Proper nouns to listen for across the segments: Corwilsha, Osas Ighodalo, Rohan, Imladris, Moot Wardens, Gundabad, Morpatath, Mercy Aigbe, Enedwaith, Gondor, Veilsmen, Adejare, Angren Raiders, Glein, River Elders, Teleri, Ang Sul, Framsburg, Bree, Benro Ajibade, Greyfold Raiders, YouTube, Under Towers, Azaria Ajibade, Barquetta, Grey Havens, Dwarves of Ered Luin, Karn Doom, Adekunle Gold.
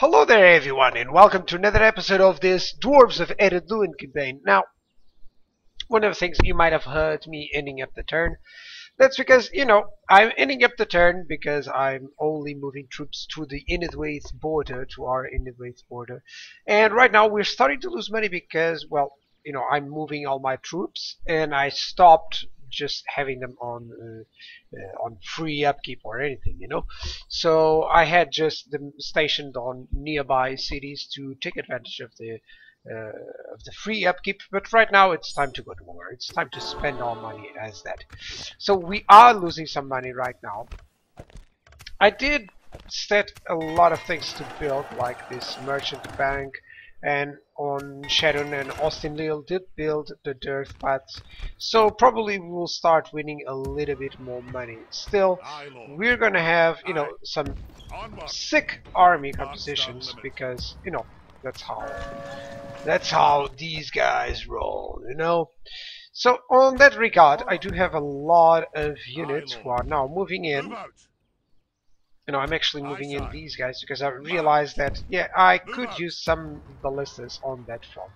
Hello there everyone, and welcome to another episode of this Dwarves of Ered Luin campaign. Now, one of the things you might have heard me ending up the turn, that's because, you know, I'm ending up the turn because I'm only moving troops to the Enedwaith border, to our Enedwaith border. And right now we're starting to lose money because, well, you know, I'm moving all my troops and I stopped just having them on free upkeep or anything, you know. So I had just them stationed on nearby cities to take advantage of the free upkeep. But right now it's time to go to war. It's time to spend our money as that. So we are losing some money right now. I did set a lot of things to build, like this merchant bank. And on Sharon and Austin Lille did build the dirt paths, so probably we'll start winning a little bit more money. Still, we're gonna have, you know, some sick army compositions because, you know, that's how these guys roll, you know. So on that regard, I do have a lot of units who are now moving in. You know, I'm actually moving in these guys because I realized that, yeah, I could use some ballistas on that front.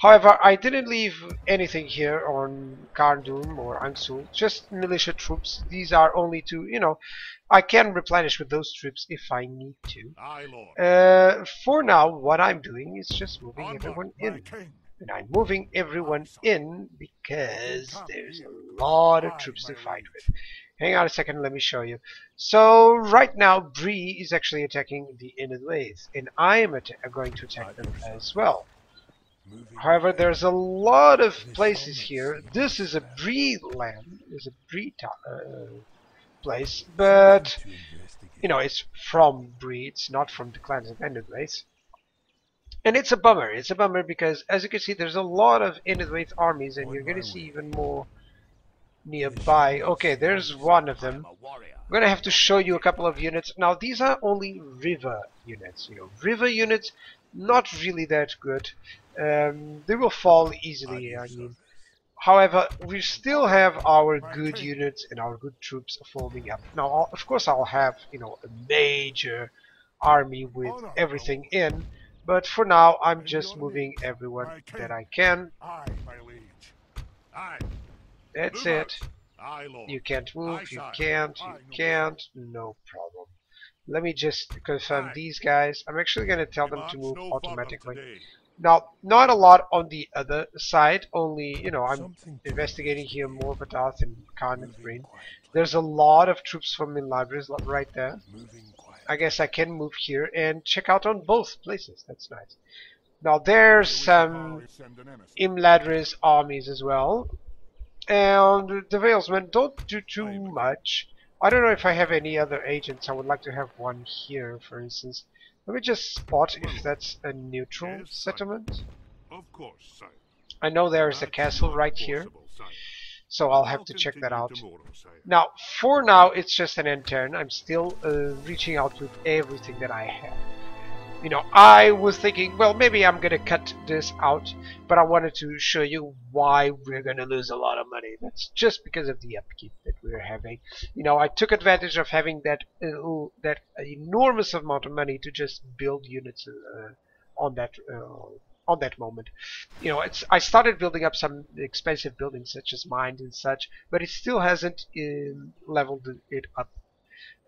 However, I didn't leave anything here on Karn Doom or Ang Sul, just militia troops. These are only to, you know, I can replenish with those troops if I need to. For now, what I'm doing is just moving everyone in. And I'm moving everyone in because there's a lot of troops to fight with. Hang on a second, let me show you. So right now Bree is actually attacking the Enedwaith, and I am going to attack them as well. However, there's a lot of places here. This is a Bree land, is a Bree place, but you know, it's from Bree, it's not from the clans of Enedwaith. And it's a bummer. It's a bummer because, as you can see, there's a lot of Enedwaith armies, and you're going to see even more nearby. Okay, there's one of them. I'm going to have to show you a couple of units. Now, these are only river units. You know, river units, not really that good. They will fall easily, I mean. However, we still have our good units and our good troops forming up. Now, of course, I'll have, you know, a major army with everything in. But for now, I'm just moving everyone that I can. That's it. You can't move, you can't, you can't. No problem. Let me just confirm these guys. I'm actually going to tell them to move automatically. Now, not a lot on the other side, only, you know, I'm investigating here more Morpatath and Khan and Green. There's a lot of troops from Imladris right there. I guess I can move here and check out on both places. That's nice. Now there's some Imladris armies as well. And the Veilsmen don't do too much. I don't know if I have any other agents. I would like to have one here, for instance. Let me just spot if that's a neutral settlement. Of course, sire. I know there is a castle right here, so I'll have to check that out. Now, for now, it's just an end turn. I'm still reaching out with everything that I have. You know, I was thinking, well, maybe I'm gonna cut this out, but I wanted to show you why we're gonna lose a lot of money. That's just because of the upkeep that we're having. You know, I took advantage of having that enormous amount of money to just build units on that moment. You know, I started building up some expensive buildings such as mines and such, but it still hasn't leveled it up.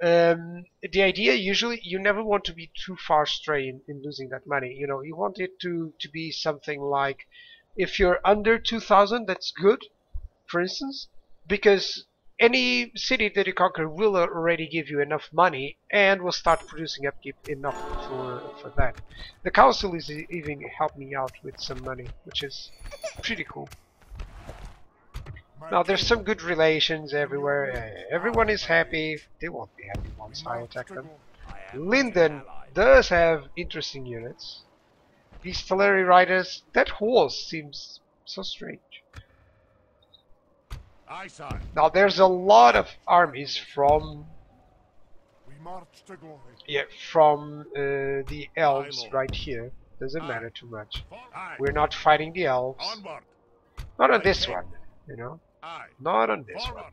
The idea, usually, you never want to be too far astray in losing that money. You know, you want it to be something like, if you're under 2,000, that's good, for instance, because any city that you conquer will already give you enough money and will start producing upkeep enough for that. The council is even helping me out with some money, which is pretty cool. Now there's some good relations everywhere. Everyone is happy. They won't be happy once I attack them. Linden does have interesting units. These Teleri riders. That horse seems so strange. Now there's a lot of armies from the elves right here. Doesn't matter too much. We're not fighting the elves. Not on this one, you know. Not on this one.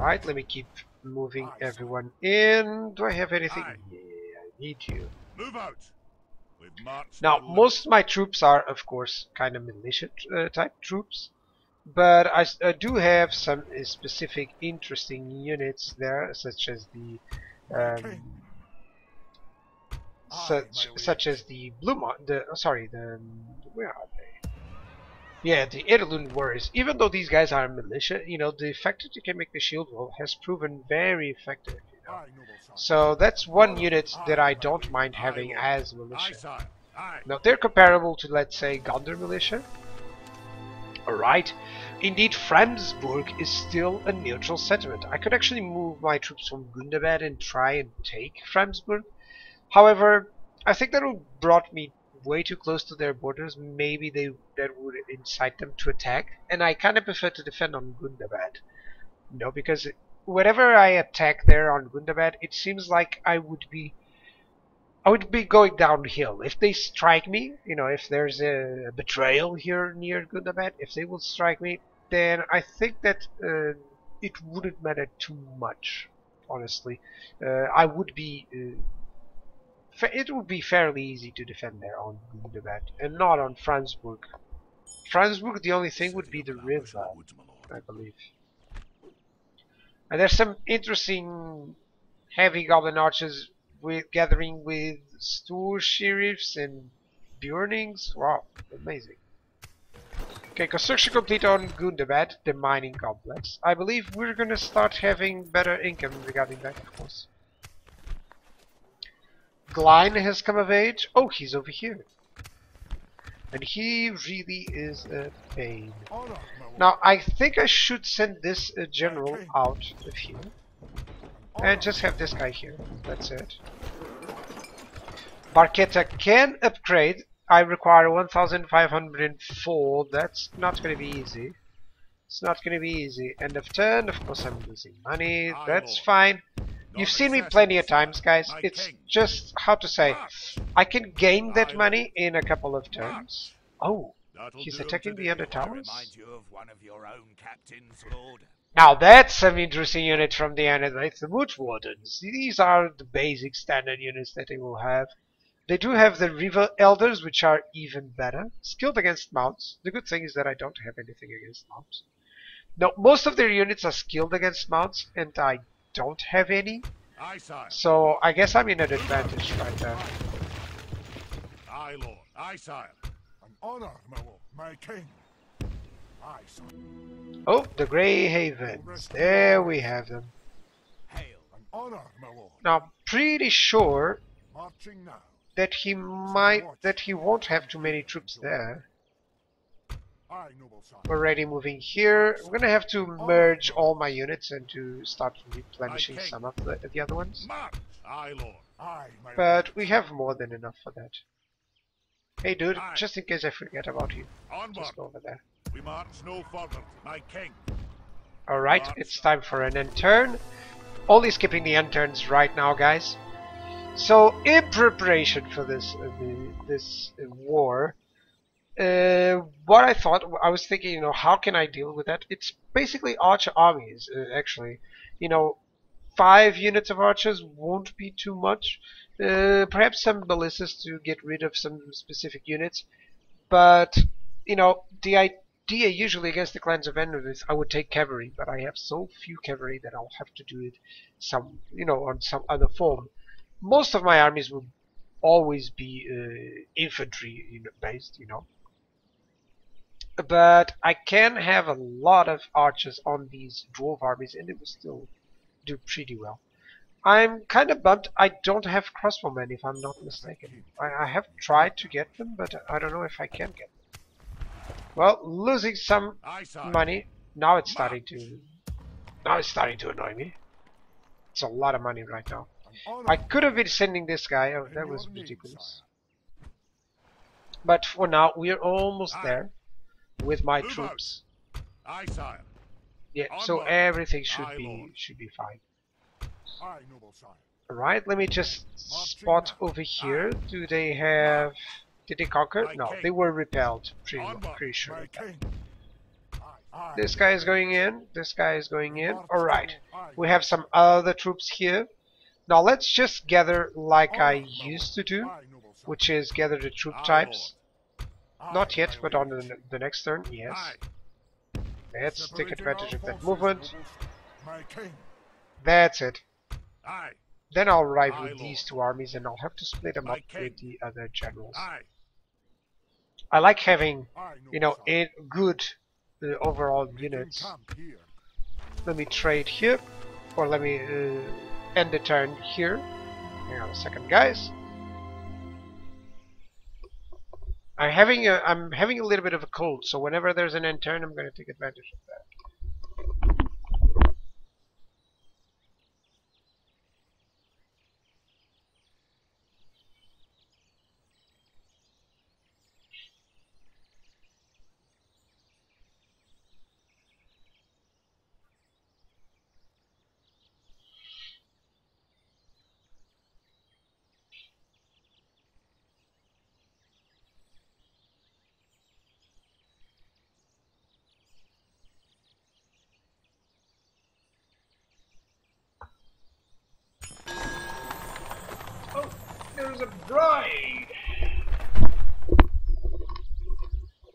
Right, let me keep moving everyone in. Do I have anything? Yeah, I need you. Move out. Now, most of my troops are, of course, kind of militia type troops, but I do have some specific interesting units there, such as the where are they? Yeah, the Ered Luin warriors. Even though these guys are militia, you know, the fact that you can make the shield wall has proven very effective. So that's one unit that I don't mind having as militia. Now they're comparable to, let's say, Gondor militia. Alright. Indeed, Framsburg is still a neutral settlement. I could actually move my troops from Gundabad and try and take Framsburg. However, I think that would brought me way too close to their borders. Maybe that would incite them to attack. And I kind of prefer to defend on Gundabad. No, because whenever I attack there on Gundabad, it seems like I would be going downhill. If they strike me, you know, if there's a betrayal here near Gundabad, if they will strike me, then I think that it wouldn't matter too much, honestly. I would be... it would be fairly easy to defend there on Gundabad, and not on Framsburg. Framsburg, the only thing would be the river, I believe. And there's some interesting heavy goblin archers with gathering with Stour sheriffs and Björnings. Wow, amazing. Okay, construction complete on Gundabad, the mining complex. I believe we're gonna start having better income regarding that, of course. Glein has come of age. Oh, he's over here. And he really is a pain. Now, I think I should send this general out of here. And just have this guy here. That's it. Barquetta can upgrade. I require 1,504. That's not going to be easy. It's not going to be easy. End of turn. Of course, I'm losing money. That's fine. You've seen me plenty of times, guys. It's just, how to say, I can gain that money in a couple of turns. Oh, he's attacking the Under Towers? Now that's some interesting units from the Enedwaith, the Moot Wardens. These are the basic standard units that they will have. They do have the River Elders, which are even better. Skilled against mounts. The good thing is that I don't have anything against mounts. Now, most of their units are skilled against mounts, and I don't have any, so I guess I'm in an advantage right there. Oh, the Grey Havens, there we have them. Now, pretty sure that he won't have too many troops there. Already moving here. I'm gonna have to merge all my units and to start replenishing some of the other ones. But we have more than enough for that. Hey dude, just in case I forget about you, just go over there. Alright, it's time for an end turn. Only skipping the end turns right now, guys. So, in preparation for this, war, what I thought, I was thinking, you know, how can I deal with that? It's basically archer armies, actually. You know, 5 units of archers won't be too much. Perhaps some ballistas to get rid of some specific units. But, you know, the idea usually against the clans of Enedwaith, I would take cavalry, but I have so few cavalry that I'll have to do it some, you know, on some other form. Most of my armies will always be infantry, you know, based, you know. But I can have a lot of archers on these dwarf armies and it will still do pretty well. I'm kind of bummed I don't have crossbowmen, if I'm not mistaken. I have tried to get them, but I don't know if I can get them. Well, losing some money. Now it's starting to annoy me. It's a lot of money right now. I could have been sending this guy. Oh, that was ridiculous. But for now, we are almost there with my troops. Yeah, so everything should be fine. Alright, let me just spot over here. Do they have... did they conquer? No, they were repelled, pretty sure. This guy is going in. This guy is going in. Alright. We have some other troops here. Now let's just gather like I used to do, which is gather the troop types. Not yet, but on the next turn, yes. Let's take advantage of that movement. That's it. Then I'll arrive with these two armies and I'll have to split them up with the other generals. I like having, you know, a good overall units. Let me trade here, or let me end the turn here. Hang on a second, guys. I'm having a little bit of a cold, so whenever there's an end turn, I'm going to take advantage of that.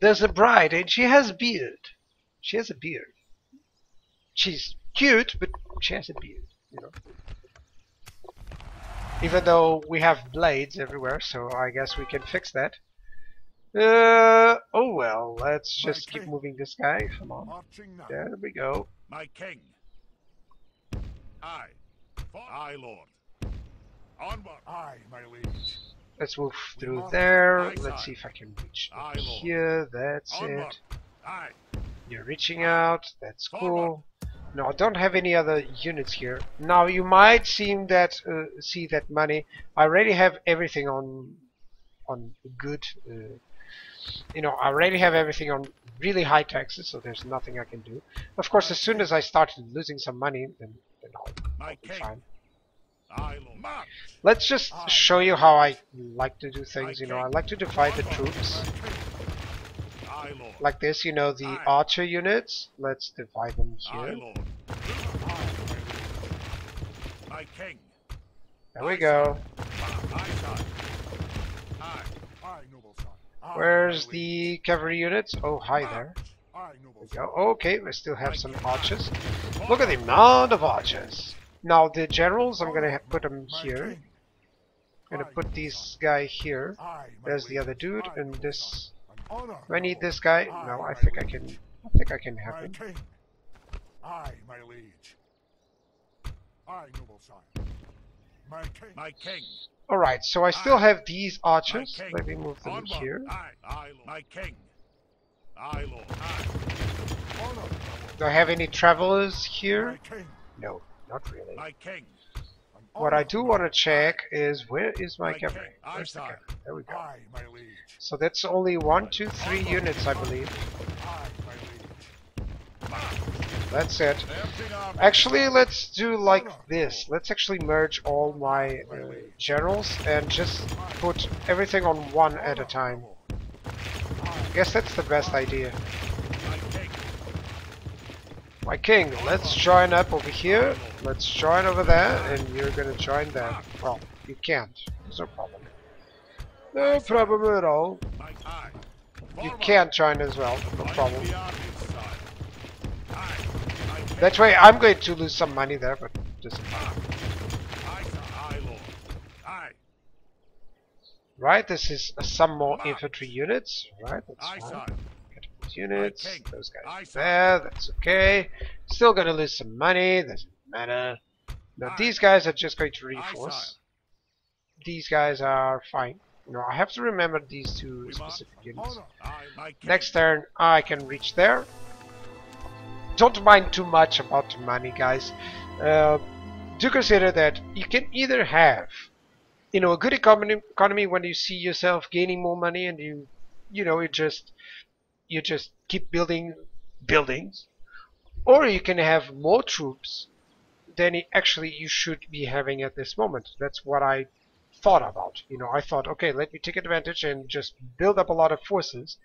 There's a bride, and she has a beard. She has a beard. She's cute, but she has a beard, you know. Even though we have blades everywhere, so I guess we can fix that. Oh well, let's just keep moving this guy. Come on. There we go. My king. Aye, lord. Onward. Aye, my liege. Let's move through there. Let's see if I can reach here. That's it. You're reaching out. That's cool. No, I don't have any other units here. Now you might seem that see that money. I already have everything on good. You know, I already have everything on really high taxes, so there's nothing I can do. Of course, as soon as I started losing some money, then I'll be fine. Let's just show you how I like to do things, you know. I like to divide the troops like this, you know, the archer units. Let's divide them here. There we go. Where's the cavalry units? Oh, hi there. There we go. Okay, we still have some archers. Look at the amount of archers. Now the generals, I'm gonna put them here. I'm gonna put this guy here. There's the other dude, and this. Do I need this guy? No, I think I can. I think I can have him. All right, so I still have these archers. Let me move them here. Do I have any travelers here? No. Not really. What I do want to check is where is my cavalry? Where's the cavalry? There we go. So that's only 1, 2, 3 units, I believe. That's it. Actually, let's do like this. Let's actually merge all my generals and just put everything on one at a time. I guess that's the best idea. My king, let's join up over here, let's join over there, and you're gonna join there. Well, you can't. There's no problem. No problem at all. You can't join as well, no problem. That way I'm going to lose some money there, but it doesn't matter. Right, this is some more infantry units, right, that's fine. Units, those guys there, that's okay. Still gonna lose some money, doesn't matter. Now these guys are just going to reinforce. These guys are fine. You know, I have to remember these two specific units. Next turn I can reach there. Don't mind too much about the money, guys. Do consider that you can either have, you know, a good economy when you see yourself gaining more money and you just keep building buildings, or you can have more troops than actually you should be having at this moment. That's what I thought about. You know, I thought, okay, let me take advantage and just build up a lot of forces.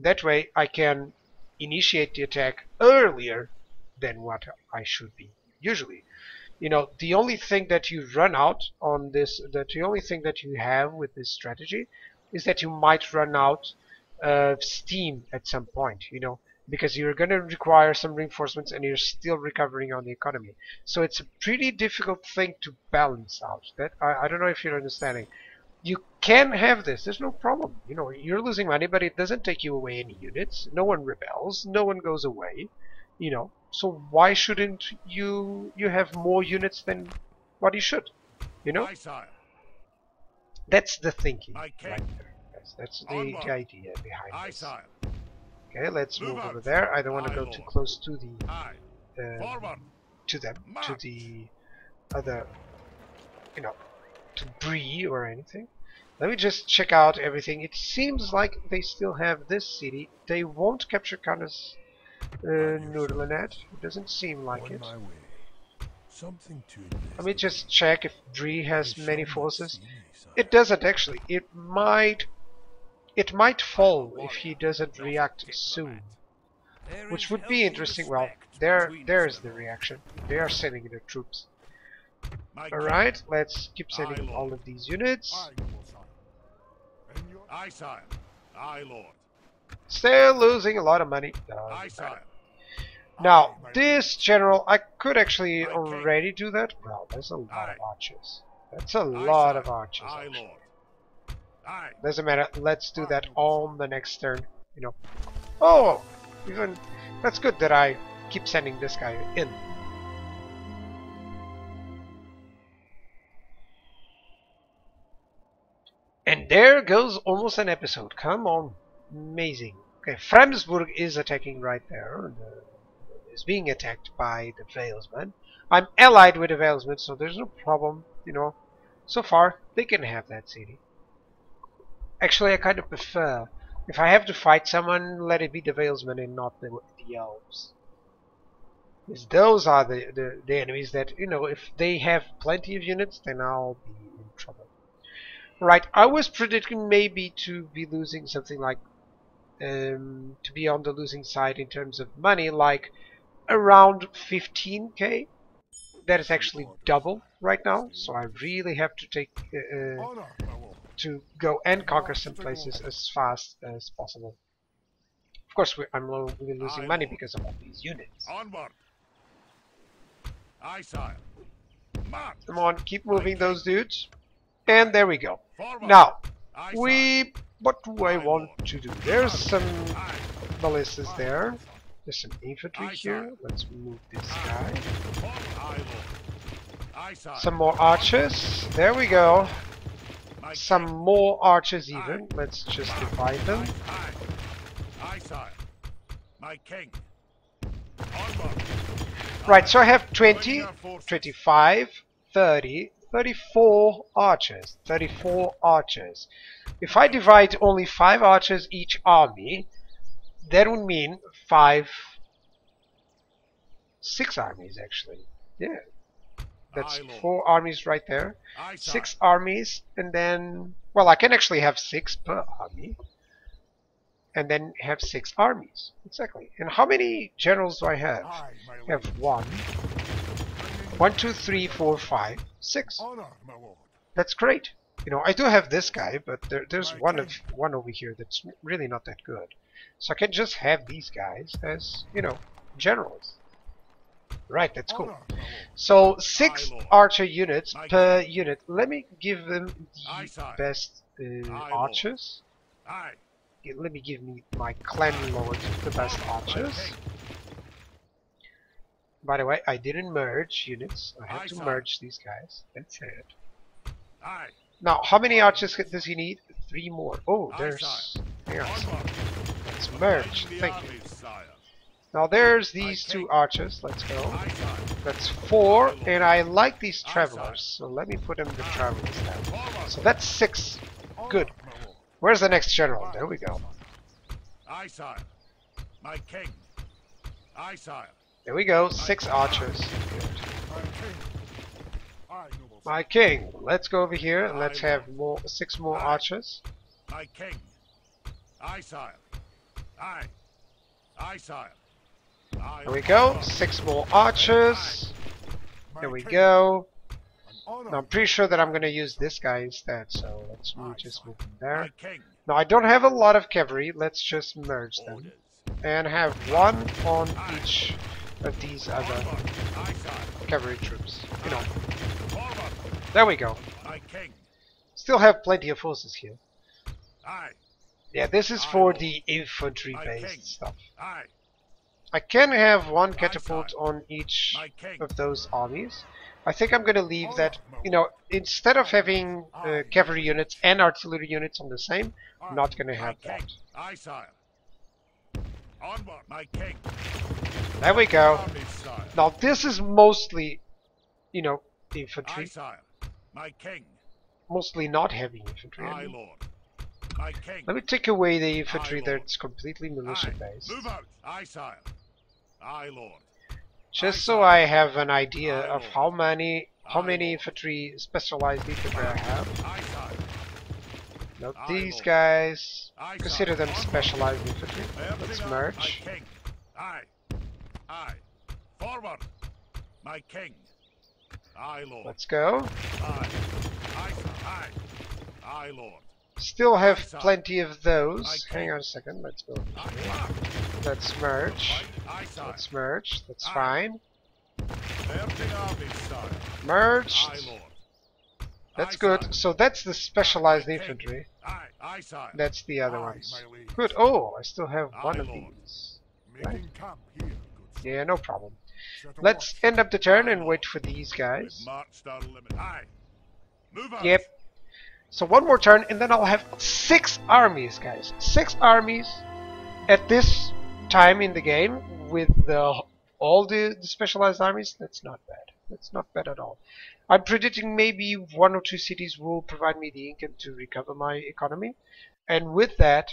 That way I can initiate the attack earlier than what I should be usually. You know, the only thing that you run out on this, that the only thing that you have with this strategy is that you might run out of steam at some point, you know, because you're going to require some reinforcements and you're still recovering on the economy. So it's a pretty difficult thing to balance out. That I don't know if you're understanding. You can have this, there's no problem. You know, you're losing money, but it doesn't take you away any units. No one rebels, no one goes away, you know. So why shouldn't you have more units than what you should, you know? That's the thinking right there. That's the idea behind this. Okay, let's move over there. I don't want to go too close to the to the other, you know, to Bree or anything. Let me just check out everything. It seems like they still have this city. They won't capture Karnas Nurlanet. It doesn't seem like it. Let me just check if Bree has many forces. It doesn't actually. It might fall if he doesn't react soon, which would be interesting. Well, there's the reaction. They are sending their troops. Alright, let's keep sending all of these units. Still losing a lot of money. Now, this general, I could actually already do that. Well, there's a lot of archers. That's a lot of archers, actually. Doesn't matter, let's do that on the next turn, you know. Oh, even that's good that I keep sending this guy in. And there goes almost an episode. Come on, amazing. Okay, Framsburg is attacking right there. Is being attacked by the Veilsmen. I'm allied with the Veilsmen, so there's no problem, you know. So far, they can have that city. Actually, I kind of prefer, if I have to fight someone, let it be the Veilsmen and not the elves. Because those are the enemies that, you know, if they have plenty of units, then I'll be in trouble. Right, I was predicting maybe to be losing something like, to be on the losing side in terms of money, like around 15k. That is actually double right now, so I really have to take to go and conquer some places as fast as possible. Of course, I'm really losing money because of all these units. Come on, keep moving those dudes. And there we go. Now, what do I want to do? There's some ballistas there. There's some infantry here. Let's move this guy. Some more archers. There we go. Some more archers even. Let's just divide them. Right, so I have 20, 25, 30, 34 archers. 34 archers. If I divide only 5 archers each army, that would mean 6 armies actually. Yeah. That's 4 armies right there, 6 armies, and then, well, I can actually have 6 per army, and then have 6 armies, exactly. And how many generals do I have? I have 1, 2, 3, 4, 5, 6. That's great. You know, I do have this guy, but there's one over here that's really not that good. So I can just have these guys as, you know, generals. Right, that's cool. So 6 archer units per unit. Let me give them the best archers. Let me give me my clan lords the best archers. By the way, I didn't merge units. I had to merge these guys. That's it. Now, how many archers does he need? 3 more. Oh, there's... Let's merge. Thank you. Now there's these 2 archers, let's go. That's 4, and I like these travelers, so let me put them in the travelers now. So that's 6, good. Where's the next general? There we go. There we go, 6 archers. Good. My king, let's go over here and let's have 6 more archers. There we go. 6 more archers. There we go. Now I'm pretty sure that I'm going to use this guy instead, so let's just move him there. Now I don't have a lot of cavalry, let's just merge them. And have one on each of these other cavalry troops, you know. There we go. Still have plenty of horses here. Yeah, this is for the infantry based stuff. I can have one catapult on each of those armies. I think I'm going to leave that, you know, instead of having cavalry units and artillery units on the same, I'm not going to have that. There we go. Now this is mostly, you know, infantry. Mostly not heavy infantry. I mean. Let me take away the infantry that's completely militia based. Just so I have an idea of how many infantry, specialized infantry I have. Now these guys, consider them specialized infantry. Let's merge. Let's go. Still have plenty of those. Hang on a second, let's go. Let's merge. Let's merge. That's fine. Merged. That's good. So that's the specialized infantry. That's the other ones. Good. Oh, I still have one of these. Right. Yeah, no problem. Let's end up the turn and wait for these guys. Yep. So one more turn and then I'll have 6 armies, guys. 6 armies at this time in the game with all the specialized armies. That's not bad. That's not bad at all. I'm predicting maybe 1 or 2 cities will provide me the income to recover my economy. And with that,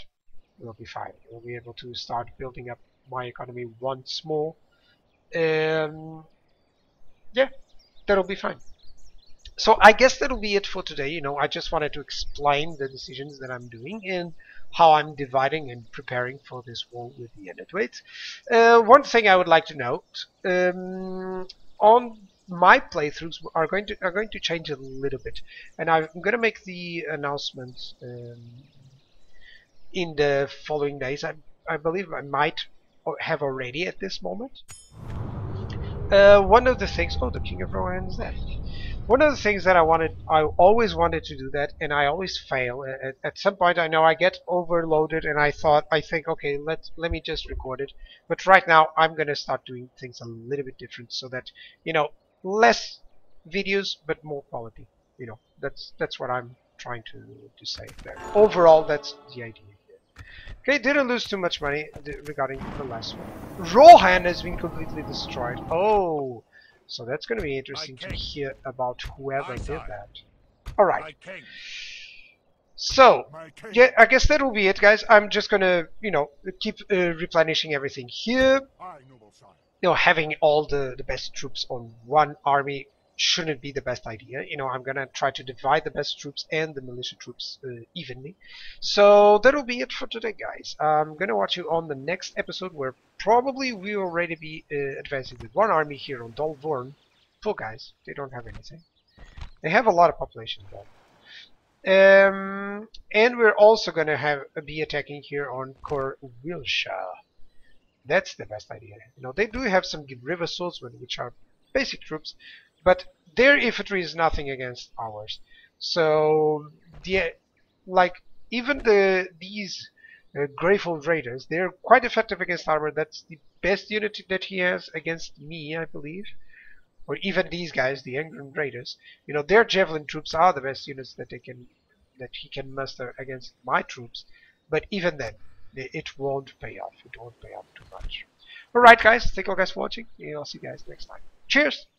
we'll be fine. We'll be able to start building up my economy once more. Yeah, that'll be fine. So I guess that'll be it for today. You know, I just wanted to explain the decisions that I'm doing and how I'm dividing and preparing for this war with the Enedwaith. One thing I would like to note, on my playthroughs are going to change a little bit, and I'm going to make the announcement in the following days. I believe I might have already at this moment. One of the things, oh, the King of Rohan is that. One of the things that I always wanted to do that, and I always fail. At some point, I know I get overloaded, and I think, okay, let me just record it. But right now, I'm gonna start doing things a little bit different, so that, you know, less videos but more quality. You know, that's what I'm trying to say there. Overall, that's the idea. Okay, didn't lose too much money regarding the last one. Rohan has been completely destroyed. Oh, so that's going to be interesting to hear about whoever did that. Alright. So, yeah, I guess that will be it, guys. I'm just going to, you know, keep replenishing everything here. You know, having all the best troops on one army shouldn't be the best idea. You know, I'm gonna try to divide the best troops and the militia troops evenly. So that'll be it for today, guys. I'm gonna watch you on the next episode, where probably we'll already be advancing with one army here on Dolvorn. Poor guys, they don't have anything. They have a lot of population though. And we're also gonna be attacking here on Corwilsha. That's the best idea. You know, they do have some river swordsmen, which are basic troops, but their infantry is nothing against ours. So, like, even these Greyfold Raiders, they're quite effective against armor. That's the best unit that he has against me, I believe. Or even these guys, the Angren Raiders. You know, their javelin troops are the best units that he can muster against my troops. But even then, it won't pay off. It won't pay off too much. Alright, guys. Thank you all guys for watching. And I'll see you guys next time. Cheers!